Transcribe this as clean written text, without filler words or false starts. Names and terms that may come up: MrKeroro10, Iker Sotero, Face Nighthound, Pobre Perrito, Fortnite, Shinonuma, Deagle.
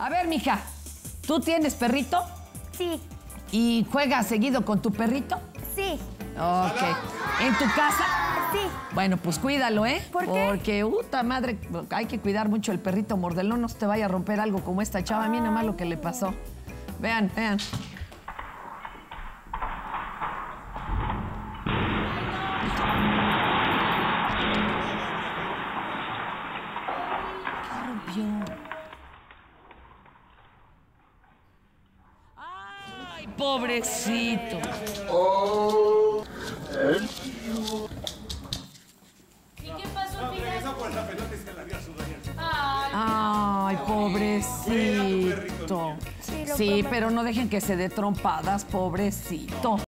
A ver, mija, ¿tú tienes perrito? Sí. ¿Y juegas seguido con tu perrito? Sí. Ok. ¿En tu casa? Sí. Bueno, pues cuídalo, ¿eh? ¿Por qué? Porque, puta madre, hay que cuidar mucho el perrito mordelón. No se te vaya a romper algo como esta chava. Miren nomás lo que le pasó. Vean, vean. Ay, pobrecito. Oh, ¿y qué pasó, no, regresó por la pelota y se la dio a su dueña. Ay, pobrecito. Sí, pero no dejen que se dé trompadas, pobrecito.